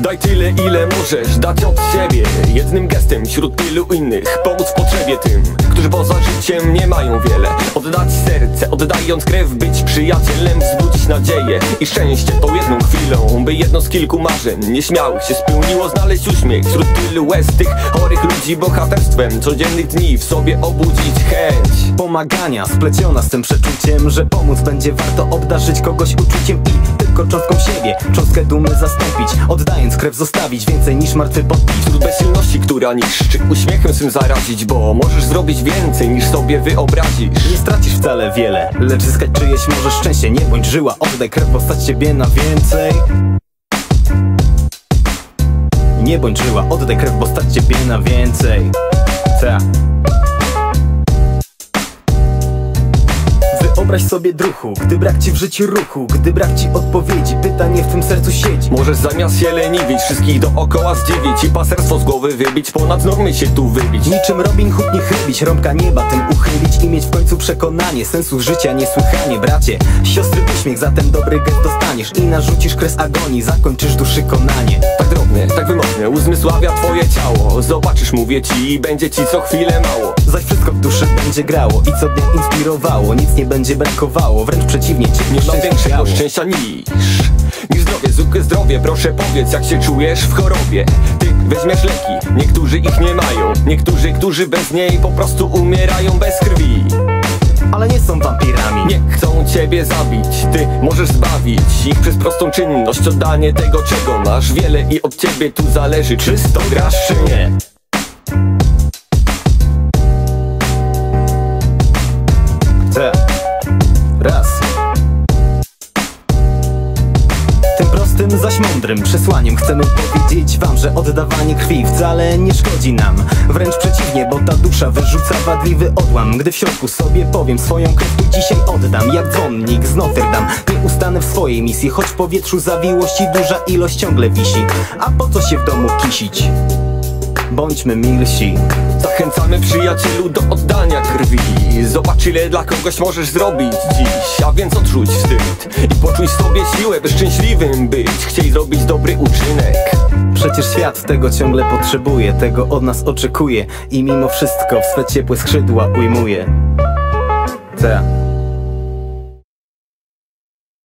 Daj tyle, ile możesz dać od siebie, jednym gestem wśród tylu innych. Pomóc w potrzebie tym, którzy poza życiem nie mają wiele. Oddać serce, oddając krew, być przyjacielem, wzbudzić nadzieję i szczęście tą jedną chwilą, by jedno z kilku marzeń nieśmiałych się spełniło. Znaleźć uśmiech wśród tylu łez tych chorych ludzi, bohaterstwem codziennych dni w sobie obudzić chęć pomagania, spleciona z tym przeczuciem, że pomóc będzie warto, obdarzyć kogoś uczuciem i tylko cząstką siebie, cząstkę dumy zastąpić, oddając krew zostawić więcej niż martwy podpis. Wśród bezsilności, która niszczy, uśmiechem swym zarazić, bo możesz zrobić więcej niż sobie wyobrazisz. Nie stracisz wcale wiele, lecz zyskać czyjeś możesz szczęście. Nie bądź żyła, oddaj krew, postać ciebie na więcej. Nie bądź żyła, oddaj krew, bo stać ciebie na więcej. Wyobraź sobie druhu, gdy brak ci w życiu ruchu, gdy brak ci odpowiedzi, pytanie w tym sercu siedzi. Możesz zamiast się leniwić, wszystkich dookoła zdziwić i paserstwo z głowy wybić, ponad normy się tu wybić. Niczym Robin Hood nie chybić, rąbka nieba tym uchylić i mieć w końcu przekonanie sensu życia niesłychanie. Bracie, siostry, uśmiech, zatem dobry gest dostaniesz i narzucisz kres agonii, zakończysz duszy konanie. Tak drobne, tak wymowne, uzmysławia twoje ciało. Zobaczysz, mówię ci, będzie ci co chwilę mało, zaś wszystko w duszy będzie grało i co dnia inspirowało. Nic nie będzie brakowało, wręcz przeciwnie, nie ma większego szczęścia niż zdrowie, zwykłe zdrowie. Proszę powiedz, jak się czujesz w chorobie. Ty weźmiesz leki, niektórzy ich nie mają, niektórzy, którzy bez niej po prostu umierają bez krwi. Ale nie są wampirami, nie chcą ciebie zabić, ty możesz zbawić ich przez prostą czynność, oddanie tego, czego masz wiele i od ciebie tu zależy, czy z tą grasz, czy nie. Tym zaś mądrym przesłaniem chcemy powiedzieć wam, że oddawanie krwi wcale nie szkodzi nam. Wręcz przeciwnie, bo ta dusza wyrzuca wadliwy odłam. Gdy w środku sobie powiem, swoją krew tu dzisiaj oddam, jak dzwonnik z Notre Dame, gdy ustanę w swojej misji, choć w powietrzu zawiłości duża ilość ciągle wisi. A po co się w domu kisić? Bądźmy milsi. Zachęcamy przyjacielu do oddania krwi. Zobacz, ile dla kogoś możesz zrobić dziś, a więc odrzuć wstyd i poczuj sobie siłę, by szczęśliwym być. Chciej zrobić dobry uczynek. Przecież świat tego ciągle potrzebuje, tego od nas oczekuje i mimo wszystko w swe ciepłe skrzydła ujmuje.